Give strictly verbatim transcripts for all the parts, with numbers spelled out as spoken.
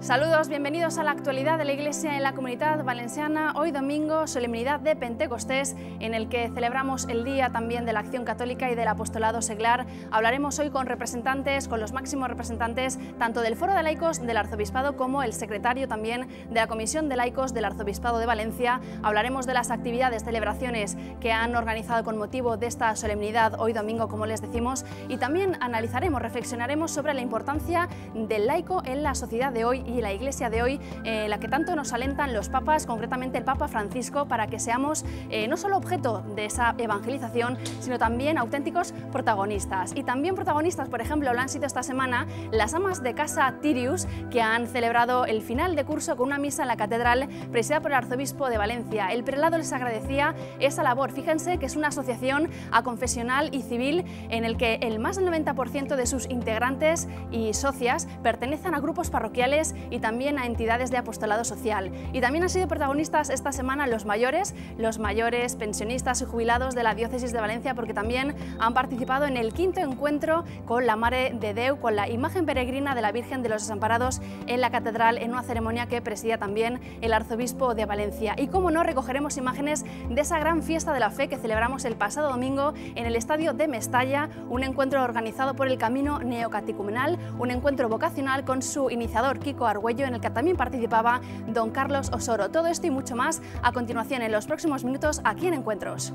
Saludos, bienvenidos a la actualidad de la Iglesia en la Comunidad Valenciana. Hoy domingo, solemnidad de Pentecostés, en el que celebramos el día también de la Acción Católica y del Apostolado Seglar. Hablaremos hoy con representantes, con los máximos representantes, tanto del Foro de Laicos del Arzobispado como el secretario también de la Comisión de Laicos del Arzobispado de Valencia. Hablaremos de las actividades, celebraciones que han organizado con motivo de esta solemnidad hoy domingo, como les decimos, y también analizaremos, reflexionaremos sobre la importancia del laico en la sociedad de hoy y la Iglesia de hoy, eh, la que tanto nos alentan los papas, concretamente el Papa Francisco, para que seamos eh, no solo objeto de esa evangelización, sino también auténticos protagonistas. Y también protagonistas, por ejemplo, lo han sido esta semana las amas de casa Tyrius, que han celebrado el final de curso con una misa en la catedral presidida por el arzobispo de Valencia. El prelado les agradecía esa labor. Fíjense que es una asociación aconfesional y civil en el que el más del noventa por ciento de sus integrantes y socias pertenecen a grupos parroquiales y también a entidades de apostolado social. Y también han sido protagonistas esta semana los mayores, los mayores pensionistas y jubilados de la diócesis de Valencia, porque también han participado en el quinto encuentro con la Mare de Déu, con la imagen peregrina de la Virgen de los Desamparados en la catedral, en una ceremonia que presidía también el arzobispo de Valencia. Y cómo no, recogeremos imágenes de esa gran fiesta de la fe que celebramos el pasado domingo en el Estadio de Mestalla, un encuentro organizado por el Camino Neocatecumenal, un encuentro vocacional con su iniciador Kiko Argüello, en el que también participaba don Carlos Osoro. Todo esto y mucho más a continuación en los próximos minutos aquí en Encuentros.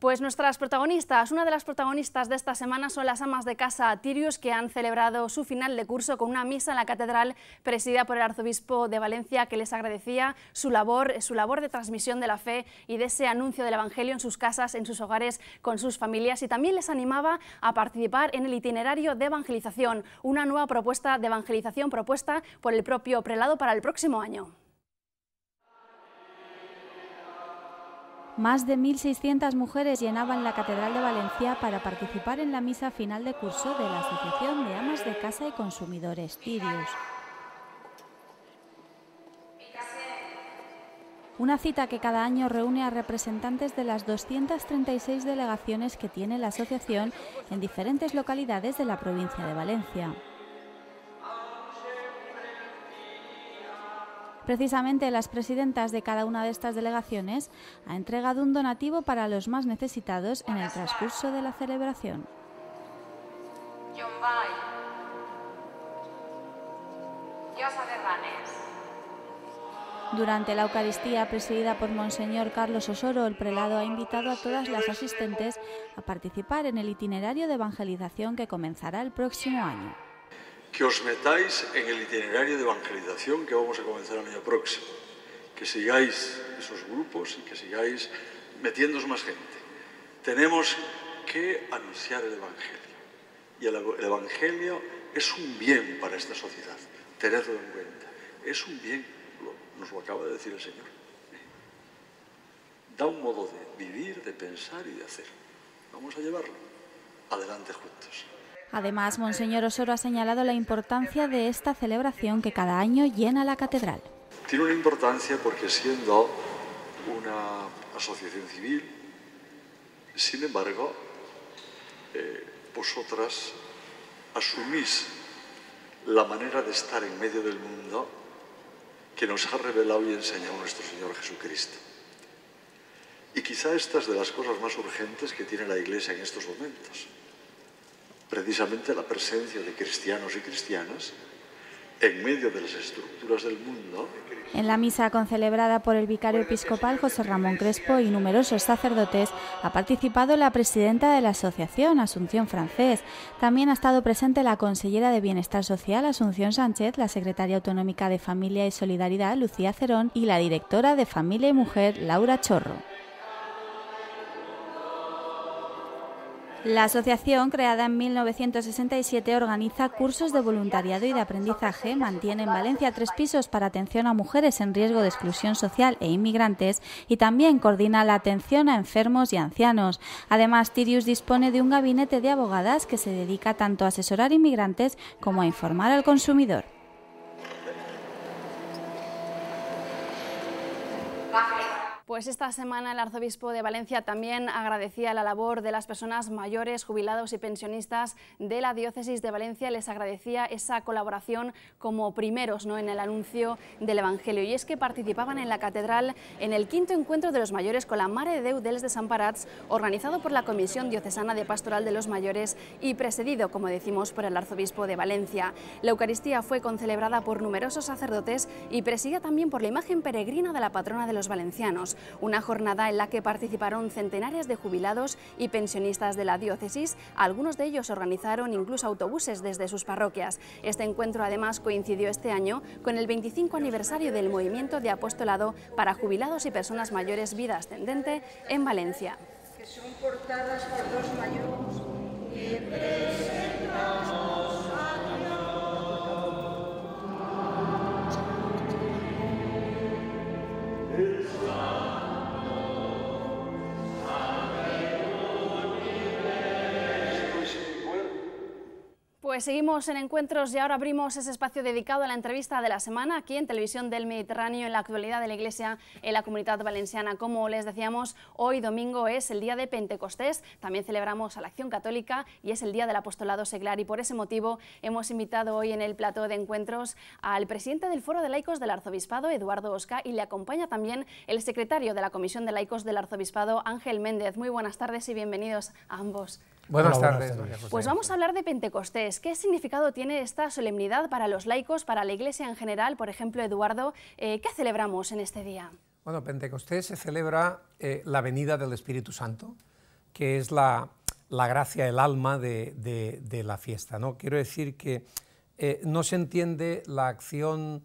Pues nuestras protagonistas, una de las protagonistas de esta semana son las amas de casa Tyrius, que han celebrado su final de curso con una misa en la catedral presidida por el arzobispo de Valencia, que les agradecía su labor, su labor de transmisión de la fe y de ese anuncio del evangelio en sus casas, en sus hogares, con sus familias, y también les animaba a participar en el itinerario de evangelización, una nueva propuesta de evangelización propuesta por el propio prelado para el próximo año. Más de mil seiscientas mujeres llenaban la Catedral de Valencia para participar en la misa final de curso de la Asociación de Amas de Casa y Consumidores Tyrius. Una cita que cada año reúne a representantes de las doscientas treinta y seis delegaciones que tiene la asociación en diferentes localidades de la provincia de Valencia. Precisamente las presidentas de cada una de estas delegaciones ha entregado un donativo para los más necesitados en el transcurso de la celebración. Durante la Eucaristía, presidida por monseñor Carlos Osoro, el prelado ha invitado a todas las asistentes a participar en el itinerario de evangelización que comenzará el próximo año. Que os metáis en el itinerario de evangelización que vamos a comenzar el año próximo, que sigáis esos grupos y que sigáis metiéndoos más gente. Tenemos que anunciar el Evangelio, y el, el Evangelio es un bien para esta sociedad, tenedlo en cuenta, es un bien, lo, nos lo acaba de decir el Señor. Da un modo de vivir, de pensar y de hacer. Vamos a llevarlo adelante juntos. Además, monseñor Osoro ha señalado la importancia de esta celebración que cada año llena la catedral. Tiene una importancia porque, siendo una asociación civil, sin embargo, eh, vosotras asumís la manera de estar en medio del mundo que nos ha revelado y enseñado nuestro Señor Jesucristo. Y quizá esta es de las cosas más urgentes que tiene la Iglesia en estos momentos. Precisamente la presencia de cristianos y cristianas en medio de las estructuras del mundo. En la misa concelebrada por el vicario episcopal José Ramón Crespo y numerosos sacerdotes ha participado la presidenta de la asociación, Asunción Francés. También ha estado presente la consellera de Bienestar Social, Asunción Sánchez, la secretaria autonómica de Familia y Solidaridad, Lucía Cerón, y la directora de Familia y Mujer, Laura Chorro. La asociación, creada en mil novecientos sesenta y siete, organiza cursos de voluntariado y de aprendizaje, mantiene en Valencia tres pisos para atención a mujeres en riesgo de exclusión social e inmigrantes y también coordina la atención a enfermos y ancianos. Además, Tyrius dispone de un gabinete de abogadas que se dedica tanto a asesorar inmigrantes como a informar al consumidor. Pues esta semana el arzobispo de Valencia también agradecía la labor de las personas mayores, jubilados y pensionistas de la diócesis de Valencia. Les agradecía esa colaboración como primeros, ¿no?, en el anuncio del Evangelio. Y es que participaban en la catedral en el quinto encuentro de los mayores con la Mare de Déu dels Desamparats, organizado por la Comisión Diocesana de Pastoral de los Mayores y presidido, como decimos, por el arzobispo de Valencia. La Eucaristía fue concelebrada por numerosos sacerdotes y presidida también por la imagen peregrina de la patrona de los valencianos. Una jornada en la que participaron centenares de jubilados y pensionistas de la diócesis. Algunos de ellos organizaron incluso autobuses desde sus parroquias. Este encuentro además coincidió este año con el veinticinco aniversario del movimiento de apostolado para jubilados y personas mayores Vida Ascendente en Valencia. Que son portadas por dos mayores. Pues seguimos en Encuentros y ahora abrimos ese espacio dedicado a la entrevista de la semana aquí en Televisión del Mediterráneo, en la actualidad de la Iglesia en la Comunidad Valenciana. Como les decíamos, hoy domingo es el día de Pentecostés, también celebramos a la Acción Católica y es el día del Apostolado Seglar, y por ese motivo hemos invitado hoy en el plató de Encuentros al presidente del Foro de Laicos del Arzobispado, Eduardo Osca, y le acompaña también el secretario de la Comisión de Laicos del Arzobispado, Ángel Méndez. Muy buenas tardes y bienvenidos a ambos. Buenas, Hola, buenas tardes. tardes. Pues vamos a hablar de Pentecostés. ¿Qué significado tiene esta solemnidad para los laicos, para la Iglesia en general? Por ejemplo, Eduardo, eh, ¿qué celebramos en este día? Bueno, Pentecostés se celebra eh, la venida del Espíritu Santo, que es la, la gracia, el alma de, de, de la fiesta, ¿no? Quiero decir que eh, no se entiende la acción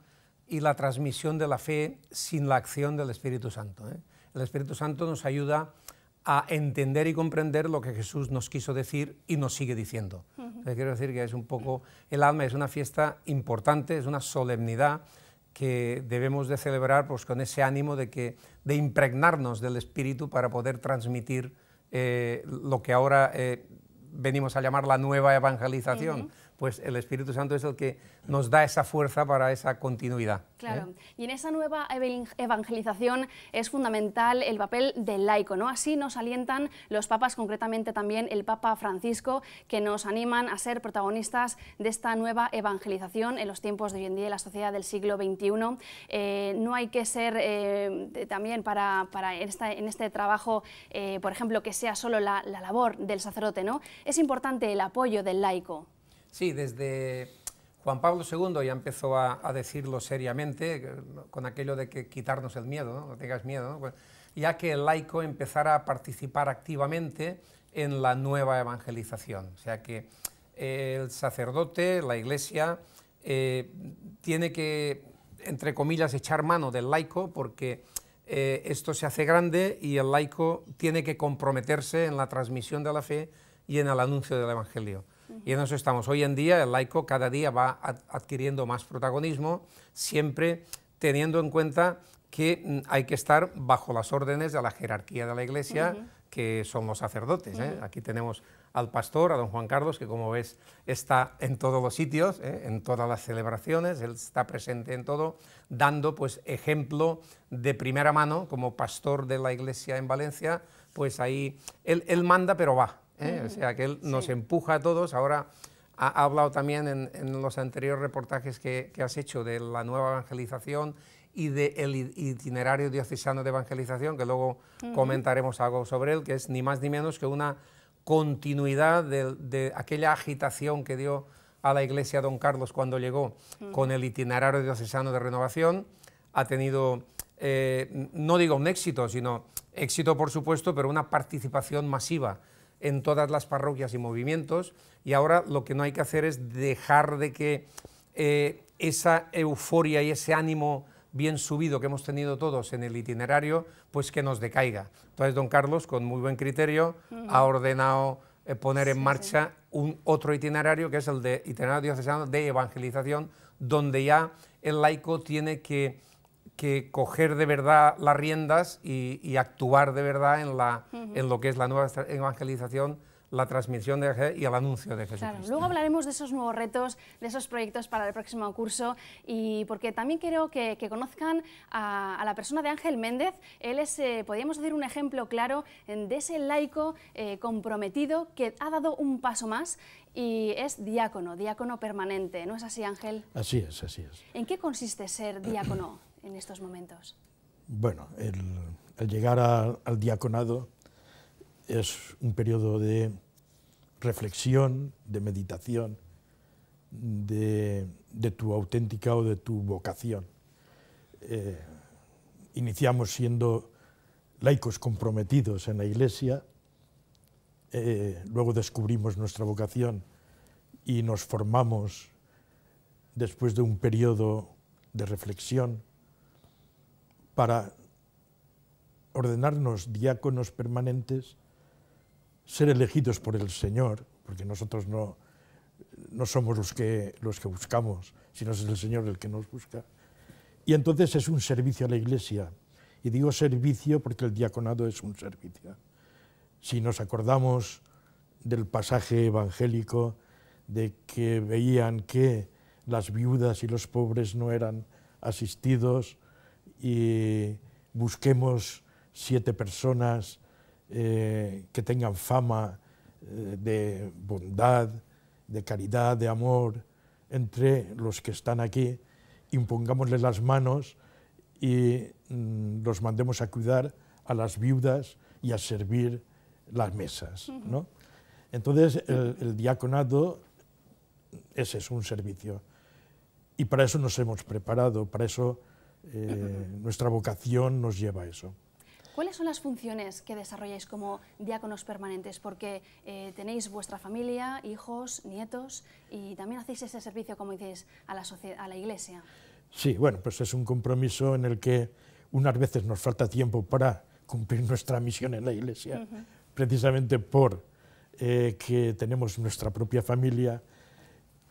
y la transmisión de la fe sin la acción del Espíritu Santo, ¿eh? El Espíritu Santo nos ayuda a entender y comprender lo que Jesús nos quiso decir y nos sigue diciendo. Uh-huh. Quiero decir que es un poco el alma, es una fiesta importante, es una solemnidad que debemos de celebrar pues, con ese ánimo de, que, de impregnarnos del Espíritu para poder transmitir eh, lo que ahora eh, venimos a llamar la nueva evangelización. Uh-huh. Pues el Espíritu Santo es el que nos da esa fuerza para esa continuidad. Claro, ¿eh? Y en esa nueva evangelización es fundamental el papel del laico, ¿no? Así nos alientan los papas, concretamente también el Papa Francisco, que nos animan a ser protagonistas de esta nueva evangelización en los tiempos de hoy en día, en la sociedad del siglo veintiuno. Eh, no hay que ser eh, también para, para esta, en este trabajo, eh, por ejemplo, que sea solo la, la labor del sacerdote, ¿no? Es importante el apoyo del laico. Sí, desde Juan Pablo segundo ya empezó a, a decirlo seriamente, con aquello de que quitarnos el miedo, no, no tengas miedo, ¿no? Bueno, ya que el laico empezara a participar activamente en la nueva evangelización. O sea que eh, el sacerdote, la Iglesia, eh, tiene que, entre comillas, echar mano del laico, porque eh, esto se hace grande y el laico tiene que comprometerse en la transmisión de la fe y en el anuncio del Evangelio. Y en eso estamos. Hoy en día el laico cada día va adquiriendo más protagonismo, siempre teniendo en cuenta que hay que estar bajo las órdenes de la jerarquía de la Iglesia, uh-huh, que son los sacerdotes, ¿eh? Uh-huh. Aquí tenemos al pastor, a don Juan Carlos, que como ves está en todos los sitios, ¿eh? En todas las celebraciones, él está presente en todo, dando pues ejemplo de primera mano como pastor de la Iglesia en Valencia, pues ahí él, él manda pero va. ¿Eh? O sea, que él nos sí. empuja a todos. Ahora ha hablado también en, en los anteriores reportajes que, que has hecho de la nueva evangelización y del itinerario diocesano de evangelización, que luego uh-huh. comentaremos algo sobre él, que es ni más ni menos que una continuidad de, de aquella agitación que dio a la Iglesia don Carlos cuando llegó uh-huh. con el itinerario diocesano de renovación. Ha tenido, eh, no digo un éxito, sino éxito por supuesto, pero una participación masiva en todas las parroquias y movimientos, y ahora lo que no hay que hacer es dejar de que eh, esa euforia y ese ánimo bien subido que hemos tenido todos en el itinerario, pues que nos decaiga. Entonces don Carlos, con muy buen criterio, uh-huh. ha ordenado poner en sí, marcha sí. un otro itinerario, que es el de itinerario diocesano de evangelización, donde ya el laico tiene que, que coger de verdad las riendas y, y actuar de verdad en, la, uh-huh. en lo que es la nueva evangelización, la transmisión de y el anuncio de Jesucristo. Claro, luego hablaremos de esos nuevos retos, de esos proyectos para el próximo curso, y porque también quiero que, que conozcan a, a la persona de Ángel Méndez. Él es, eh, podríamos decir, un ejemplo claro de ese laico eh, comprometido que ha dado un paso más y es diácono, diácono permanente. ¿No es así, Ángel? Así es, así es. ¿En qué consiste ser diácono en estos momentos? Bueno, el, el llegar a, al diaconado es un periodo de reflexión, de meditación, de, de tu auténtica o de tu vocación. Eh, iniciamos siendo laicos comprometidos en la Iglesia, eh, luego descubrimos nuestra vocación y nos formamos después de un periodo de reflexión para ordenarnos diáconos permanentes, ser elegidos por el Señor, porque nosotros no, no somos los que, los que buscamos, sino es el Señor el que nos busca. Y entonces es un servicio a la Iglesia. Y digo servicio porque el diaconado es un servicio. Si nos acordamos del pasaje evangélico de que veían que las viudas y los pobres no eran asistidos y busquemos siete personas Eh, que tengan fama eh, de bondad, de caridad, de amor entre los que están aquí, impongámosle las manos y mm, los mandemos a cuidar a las viudas y a servir las mesas, ¿no? Entonces el, el diaconado ese es un servicio y para eso nos hemos preparado, para eso eh, nuestra vocación nos lleva a eso. ¿Cuáles son las funciones que desarrolláis como diáconos permanentes? Porque eh, tenéis vuestra familia, hijos, nietos, y también hacéis ese servicio, como dices, a la, a la Iglesia. Sí, bueno, pues es un compromiso en el que unas veces nos falta tiempo para cumplir nuestra misión en la Iglesia, uh-huh. precisamente por eh, que tenemos nuestra propia familia,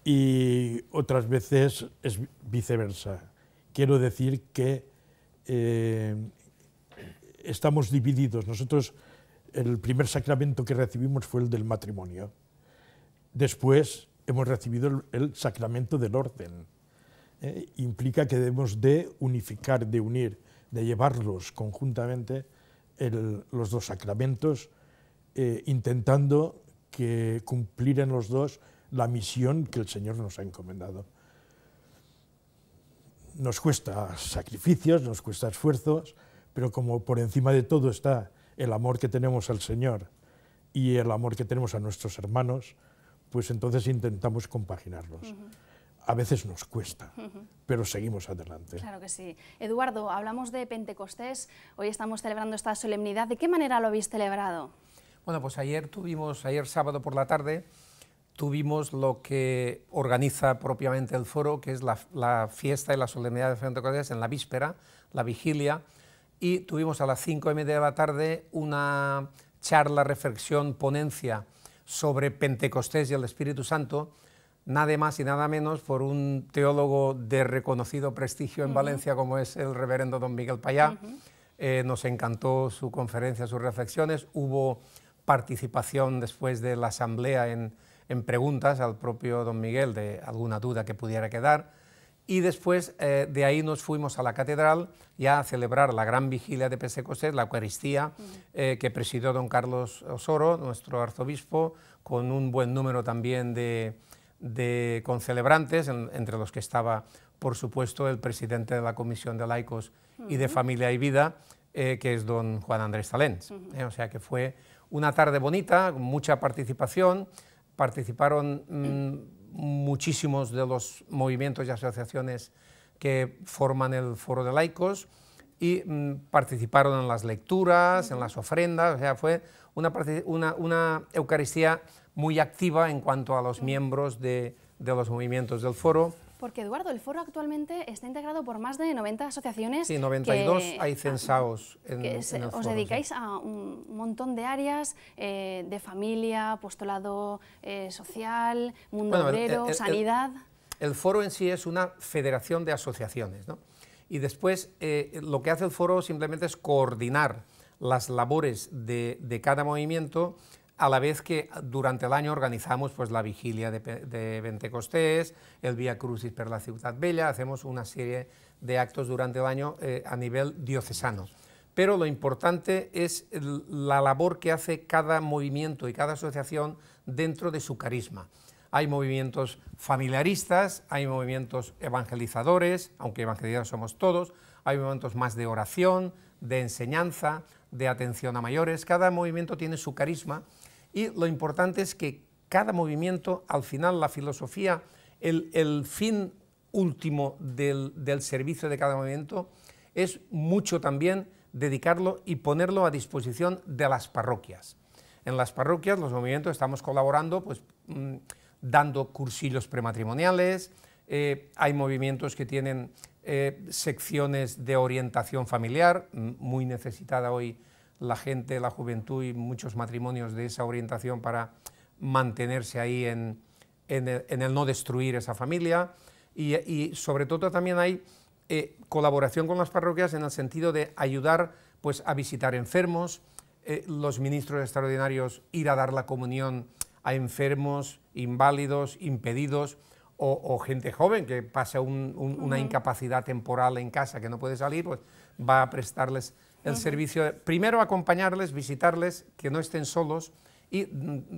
y otras veces es viceversa. Quiero decir que Eh, estamos divididos. Nosotros, el primer sacramento que recibimos fue el del matrimonio. Después hemos recibido el, el sacramento del orden. Eh, implica que debemos de unificar, de unir, de llevarlos conjuntamente el, los dos sacramentos, eh, intentando que cumplir en los dos la misión que el Señor nos ha encomendado. Nos cuesta sacrificios, nos cuesta esfuerzos, pero como por encima de todo está el amor que tenemos al Señor y el amor que tenemos a nuestros hermanos, pues entonces intentamos compaginarlos. Uh-huh. A veces nos cuesta, uh-huh. pero seguimos adelante. Claro que sí. Eduardo, hablamos de Pentecostés, hoy estamos celebrando esta solemnidad. ¿De qué manera lo habéis celebrado? Bueno, pues ayer tuvimos, ayer sábado por la tarde, tuvimos lo que organiza propiamente el foro, que es la, la fiesta y la solemnidad de Pentecostés en la víspera, la vigilia, y tuvimos a las cinco y media de la tarde una charla, reflexión, ponencia sobre Pentecostés y el Espíritu Santo, nada más y nada menos por un teólogo de reconocido prestigio en uh-huh. Valencia como es el reverendo don Miguel Payá. Uh-huh. eh, nos encantó su conferencia, sus reflexiones, hubo participación después de la asamblea en, en preguntas al propio don Miguel de alguna duda que pudiera quedar. Y después eh, de ahí nos fuimos a la catedral ya a celebrar la gran vigilia de Pentecostés, la Eucaristía, uh-huh. eh, que presidió don Carlos Osoro, nuestro arzobispo, con un buen número también de, de concelebrantes, en, entre los que estaba, por supuesto, el presidente de la Comisión de Laicos uh-huh. y de Familia y Vida, eh, que es don Juan Andrés Talens. Uh-huh. eh, o sea que fue una tarde bonita, con mucha participación, participaron Mmm, muchísimos de los movimientos y asociaciones que forman el Foro de Laicos y mm, participaron en las lecturas, en las ofrendas, o sea, fue una, una, una Eucaristía muy activa en cuanto a los miembros de, de los movimientos del Foro Porque, Eduardo, el foro actualmente está integrado por más de noventa asociaciones. Sí, noventa y dos que, hay censados en, que se, en el foro. Os dedicáis sí. a un montón de áreas, eh, de familia, apostolado eh, social, mundo bueno, obrero, el, el, sanidad... El, el foro en sí es una federación de asociaciones, ¿no? Y después eh, lo que hace el foro simplemente es coordinar las labores de, de cada movimiento, a la vez que durante el año organizamos pues, la Vigilia de, de Pentecostés, el Vía Crucis per la Ciudad Bella, hacemos una serie de actos durante el año eh, a nivel diocesano. Pero lo importante es el, la labor que hace cada movimiento y cada asociación dentro de su carisma. Hay movimientos familiaristas, hay movimientos evangelizadores, aunque evangelizadores somos todos, hay momentos más de oración, de enseñanza, de atención a mayores, cada movimiento tiene su carisma y lo importante es que cada movimiento, al final la filosofía, el, el fin último del, del servicio de cada movimiento es mucho también dedicarlo y ponerlo a disposición de las parroquias. En las parroquias los movimientos estamos colaborando, pues, mmm, dando cursillos prematrimoniales, eh, hay movimientos que tienen eh, secciones de orientación familiar, muy necesitada hoy la gente, la juventud y muchos matrimonios de esa orientación para mantenerse ahí en, en, el, en el no destruir esa familia y, y sobre todo también hay eh, colaboración con las parroquias en el sentido de ayudar pues, a visitar enfermos, eh, los ministros extraordinarios ir a dar la comunión a enfermos, inválidos, impedidos o, o gente joven que pasa un, un, uh-huh. una incapacidad temporal en casa que no puede salir, pues va a prestarles el uh-huh. servicio. Primero acompañarles, visitarles, que no estén solos y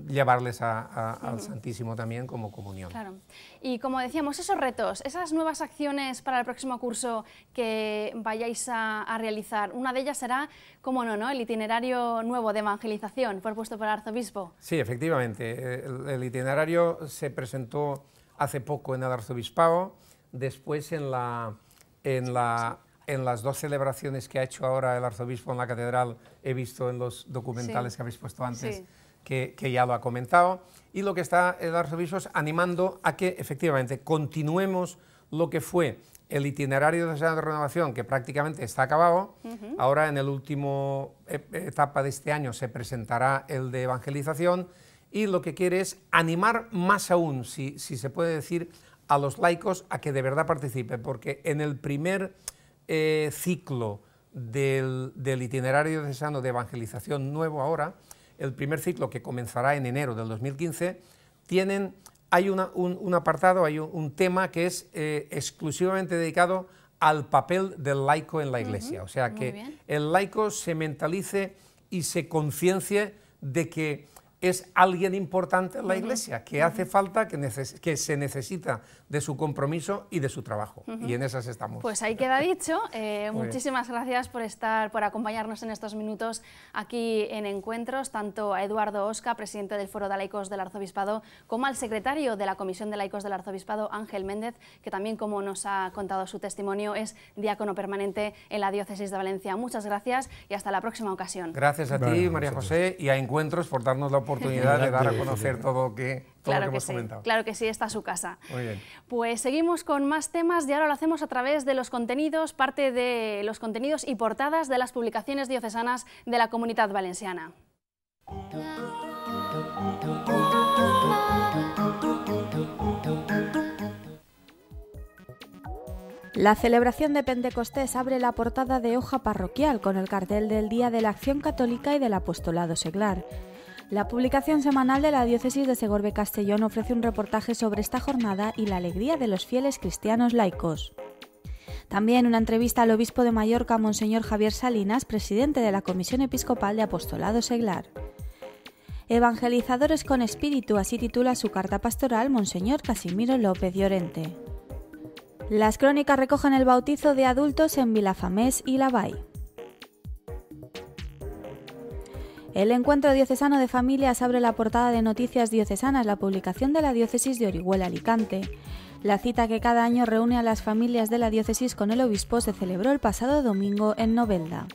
llevarles a, a, uh-huh. al Santísimo también como comunión. Claro. Y como decíamos, esos retos, esas nuevas acciones para el próximo curso que vayáis a, a realizar, una de ellas será, como no, ¿no?, el itinerario nuevo de evangelización propuesto por el arzobispo. Sí, efectivamente, el, el itinerario se presentó hace poco en el arzobispado, después en, la, en, la, en las dos celebraciones que ha hecho ahora el arzobispo en la catedral, he visto en los documentales sí. que habéis puesto antes, sí. Que, que ya lo ha comentado, y lo que está el arzobispo es animando a que efectivamente continuemos lo que fue el itinerario de la renovación, que prácticamente está acabado, uh-huh. ahora en la última etapa de este año se presentará el de evangelización, y lo que quiere es animar más aún, si, si se puede decir, a los laicos a que de verdad participen, porque en el primer eh, ciclo del, del itinerario diocesano de evangelización nuevo ahora, el primer ciclo que comenzará en enero del dos mil quince, tienen, hay una, un, un apartado, hay un, un tema que es eh, exclusivamente dedicado al papel del laico en la Iglesia. Uh-huh. O sea, que el laico se mentalice y se conciencie de que es alguien importante en la uh-huh. Iglesia, que uh-huh. hace falta, que, neces que se necesita de su compromiso y de su trabajo. Uh-huh. Y en esas estamos. Pues ahí queda dicho. Eh, muchísimas bien. gracias por estar, por acompañarnos en estos minutos aquí en Encuentros, tanto a Eduardo Osca, presidente del Foro de Laicos del Arzobispado, como al secretario de la Comisión de Laicos del Arzobispado, Ángel Méndez, que también, como nos ha contado su testimonio, es diácono permanente en la Diócesis de Valencia. Muchas gracias y hasta la próxima ocasión. Gracias a bueno, ti, María José, y a Encuentros por darnos la oportunidad oportunidad de dar a conocer todo lo que, todo claro lo que, que hemos sí, comentado. Claro que sí, está su casa. Muy bien. Pues seguimos con más temas y ahora lo hacemos a través de los contenidos, parte de los contenidos y portadas de las publicaciones diocesanas de la Comunidad Valenciana. La celebración de Pentecostés abre la portada de hoja parroquial con el cartel del Día de la Acción Católica y del Apostolado Seglar. La publicación semanal de la Diócesis de Segorbe-Castellón ofrece un reportaje sobre esta jornada y la alegría de los fieles cristianos laicos. También una entrevista al obispo de Mallorca, Monseñor Javier Salinas, presidente de la Comisión Episcopal de Apostolado Seglar. Evangelizadores con espíritu, así titula su carta pastoral Monseñor Casimiro López Llorente. Las crónicas recogen el bautizo de adultos en Vilafamés y Lavall. El Encuentro Diocesano de Familias abre la portada de Noticias Diocesanas, la publicación de la Diócesis de Orihuela-Alicante. La cita que cada año reúne a las familias de la diócesis con el obispo se celebró el pasado domingo en Novelda.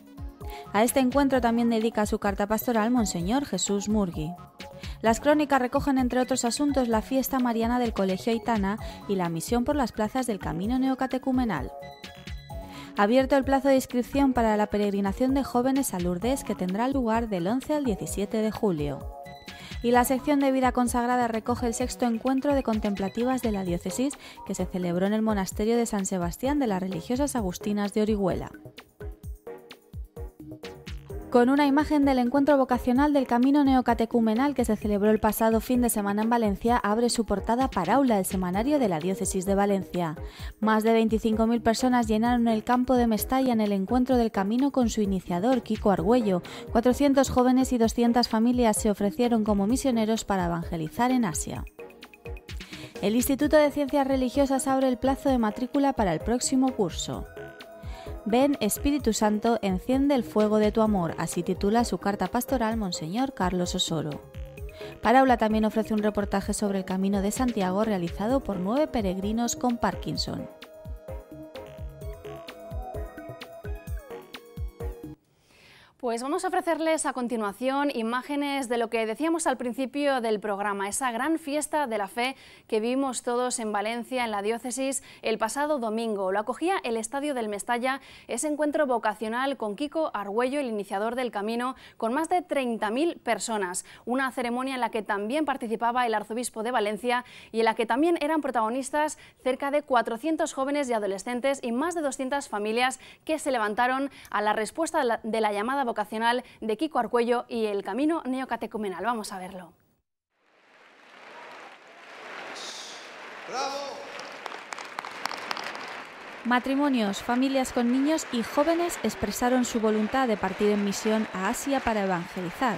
A este encuentro también dedica su carta pastoral Monseñor Jesús Murgui. Las crónicas recogen, entre otros asuntos, la fiesta mariana del Colegio Aitana y la misión por las plazas del Camino Neocatecumenal. Abierto el plazo de inscripción para la peregrinación de jóvenes a Lourdes, que tendrá lugar del once al diecisiete de julio. Y la sección de vida consagrada recoge el sexto encuentro de contemplativas de la diócesis, que se celebró en el monasterio de San Sebastián de las religiosas agustinas de Orihuela. Con una imagen del encuentro vocacional del Camino Neocatecumenal que se celebró el pasado fin de semana en Valencia, abre su portada Paráula, el semanario de la diócesis de Valencia. Más de veinticinco mil personas llenaron el campo de Mestalla en el encuentro del camino con su iniciador, Kiko Argüello. cuatrocientos jóvenes y doscientas familias se ofrecieron como misioneros para evangelizar en Asia. El Instituto de Ciencias Religiosas abre el plazo de matrícula para el próximo curso. Ven, Espíritu Santo, enciende el fuego de tu amor, así titula su carta pastoral Monseñor Carlos Osoro. Paráula también ofrece un reportaje sobre el Camino de Santiago realizado por nueve peregrinos con Parkinson. Pues vamos a ofrecerles a continuación imágenes de lo que decíamos al principio del programa, esa gran fiesta de la fe que vivimos todos en Valencia, en la diócesis, el pasado domingo. Lo acogía el Estadio del Mestalla, ese encuentro vocacional con Kiko Argüello, el iniciador del camino, con más de treinta mil personas. Una ceremonia en la que también participaba el arzobispo de Valencia y en la que también eran protagonistas cerca de cuatrocientos jóvenes y adolescentes y más de doscientas familias que se levantaron a la respuesta de la llamada vocacional de Kiko Argüello y el Camino Neocatecumenal. Vamos a verlo. ¡Bravo! Matrimonios, familias con niños y jóvenes expresaron su voluntad de partir en misión a Asia para evangelizar.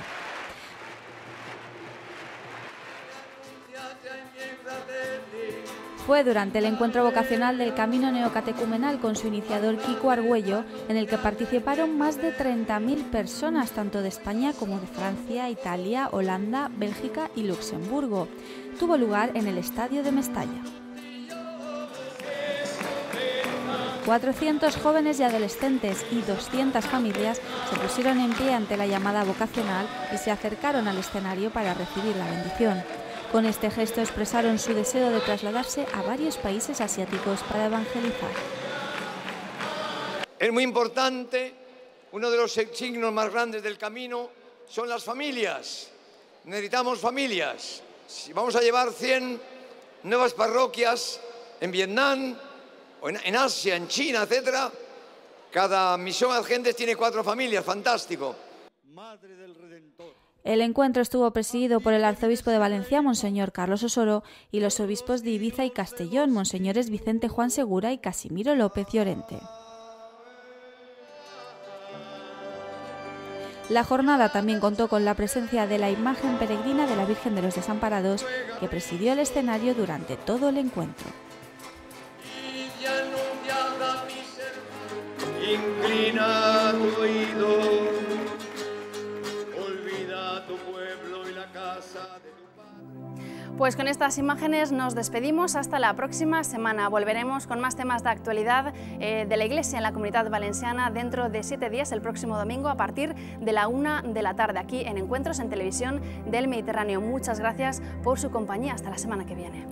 Fue durante el encuentro vocacional del Camino Neocatecumenal con su iniciador Kiko Argüello, en el que participaron más de treinta mil personas, tanto de España como de Francia, Italia, Holanda, Bélgica y Luxemburgo. Tuvo lugar en el Estadio de Mestalla. cuatrocientos jóvenes y adolescentes y doscientas familias se pusieron en pie ante la llamada vocacional y se acercaron al escenario para recibir la bendición. Con este gesto expresaron su deseo de trasladarse a varios países asiáticos para evangelizar. Es muy importante, uno de los signos más grandes del camino son las familias. Necesitamos familias. Si vamos a llevar cien nuevas parroquias en Vietnam, o en Asia, en China, etcétera, cada misión argentes tiene cuatro familias, fantástico. Madre del Redentor. El encuentro estuvo presidido por el arzobispo de Valencia, Monseñor Carlos Osoro, y los obispos de Ibiza y Castellón, Monseñores Vicente Juan Segura y Casimiro López Llorente. La jornada también contó con la presencia de la imagen peregrina de la Virgen de los Desamparados, que presidió el escenario durante todo el encuentro. Inclina tu oído. Pues con estas imágenes nos despedimos hasta la próxima semana. Volveremos con más temas de actualidad eh, de la Iglesia en la Comunidad Valenciana dentro de siete días, el próximo domingo, a partir de la una de la tarde, aquí en Encuentros en Televisión del Mediterráneo. Muchas gracias por su compañía. Hasta la semana que viene.